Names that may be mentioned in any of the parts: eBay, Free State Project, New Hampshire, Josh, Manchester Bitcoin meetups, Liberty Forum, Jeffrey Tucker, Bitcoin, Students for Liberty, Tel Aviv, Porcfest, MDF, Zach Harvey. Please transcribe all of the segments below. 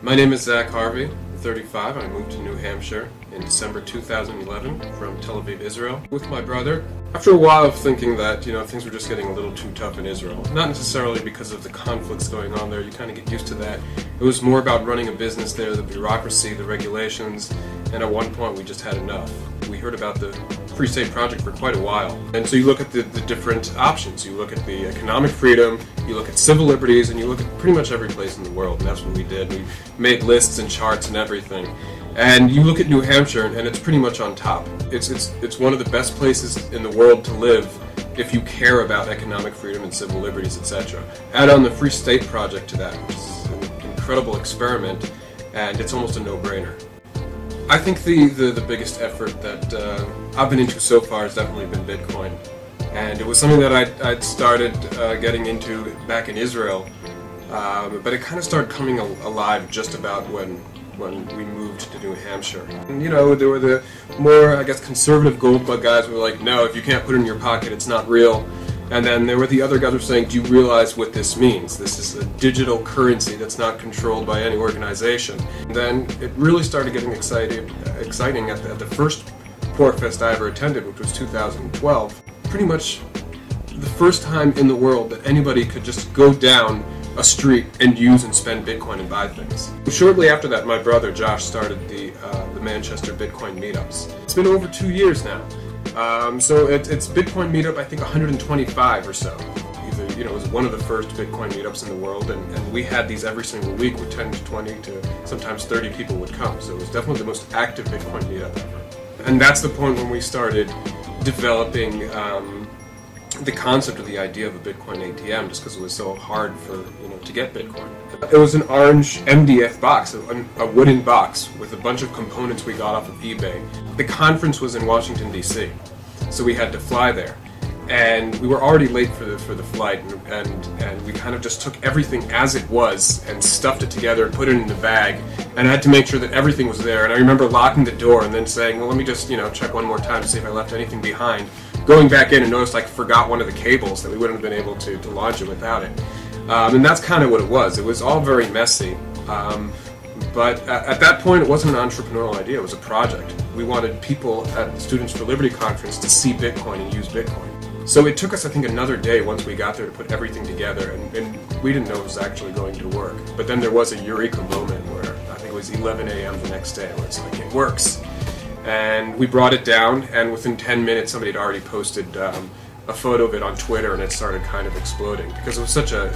My name is Zach Harvey, 35. I moved to New Hampshire in December 2011 from Tel Aviv, Israel, with my brother. After a while of thinking that, things were just getting a little too tough in Israel, not necessarily because of the conflicts going on there, you kind of get used to that. It was more about running a business there, the bureaucracy, the regulations, and at one point we just had enough. We heard about the Free State Project for quite a while, and so you look at the different options. You look at the economic freedom, you look at civil liberties, and you look at pretty much every place in the world, and that's what we did. We made lists and charts and everything. And you look at New Hampshire, and it's pretty much on top. It's one of the best places in the world to live if you care about economic freedom and civil liberties, etc. Add on the Free State Project to that, which is an incredible experiment, and it's almost a no-brainer. I think the biggest effort that I've been into so far has definitely been Bitcoin. And it was something that I'd started getting into back in Israel, but it kind of started coming alive just about when we moved to New Hampshire. And, there were the more, conservative gold bug guys who were like, no, if you can't put it in your pocket, it's not real. And then there were the other guys who were saying, do you realize what this means? This is a digital currency that's not controlled by any organization. And then it really started getting exciting at the first Porcfest I ever attended, which was 2012. Pretty much the first time in the world that anybody could just go down a street and use and spend Bitcoin and buy things. Shortly after that, my brother Josh started the Manchester Bitcoin meetups. It's been over 2 years now. So it's Bitcoin meetup, I think 125 or so. It was one of the first Bitcoin meetups in the world, and we had these every single week with 10 to 20 to sometimes 30 people would come. So it was definitely the most active Bitcoin meetup ever. And that's the point when we started developing the concept of the idea of a Bitcoin ATM, just because it was so hard for to get Bitcoin. It was an orange MDF box, a wooden box with a bunch of components we got off of eBay. The conference was in Washington, D.C., so we had to fly there, and we were already late for the flight, and we kind of just took everything as it was and stuffed it together and put it in the bag, and I had to make sure that everything was there. And I remember locking the door and then saying, well, let me just check one more time to see if I left anything behind. Going back in and noticed I forgot one of the cables that we wouldn't have been able to launch it without it. And that's kind of what it was. It was all very messy. But at that point, it wasn't an entrepreneurial idea. It was a project. We wanted people at the Students for Liberty conference to see Bitcoin and use Bitcoin. So it took us, I think, another day once we got there to put everything together. And we didn't know it was actually going to work. But then there was a eureka moment where I think it was 11 a.m. the next day where it's like, it works. And we brought it down, and within 10 minutes somebody had already posted a photo of it on Twitter, and it started kind of exploding because it was such a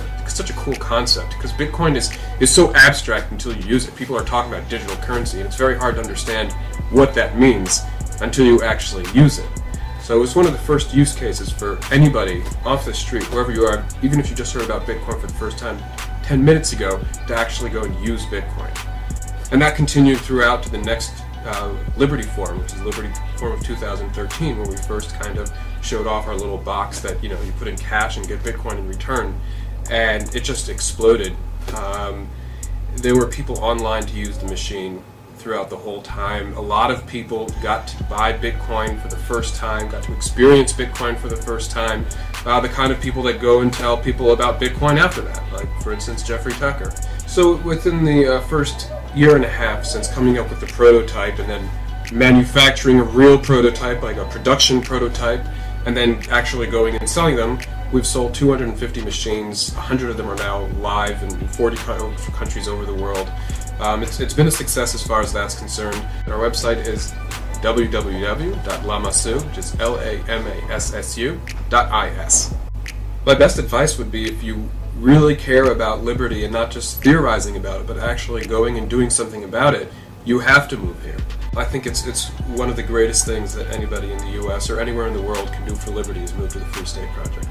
cool concept, because Bitcoin is so abstract until you use it. People are talking about digital currency, and it's very hard to understand what that means until you actually use it. So it was one of the first use cases for anybody off the street, wherever you are, even if you just heard about Bitcoin for the first time 10 minutes ago, to actually go and use Bitcoin. And that continued throughout to the next Liberty Forum, which is Liberty Forum of 2013, where we first kind of showed off our little box that you put in cash and get Bitcoin in return, and it just exploded. There were people online to use the machine throughout the whole time. A lot of people got to buy Bitcoin for the first time, got to experience Bitcoin for the first time. The kind of people that go and tell people about Bitcoin after that, like for instance Jeffrey Tucker. So within the first year and a half since coming up with the prototype and then manufacturing a real prototype, like a production prototype, and then actually going and selling them, we've sold 250 machines. 100 of them are now live in 40 countries over the world. It's been a success as far as that's concerned. And our website is www.lamassu, which is lamassu.is. My best advice would be, if you really care about liberty and not just theorizing about it, but actually going and doing something about it, you have to move here. I think it's one of the greatest things that anybody in the U.S. or anywhere in the world can do for liberty is move to the Free State Project.